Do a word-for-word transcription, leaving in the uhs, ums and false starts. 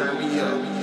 Turn me up.